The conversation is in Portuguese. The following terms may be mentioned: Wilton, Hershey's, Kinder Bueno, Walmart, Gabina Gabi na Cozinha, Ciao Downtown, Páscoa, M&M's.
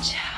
Ciao.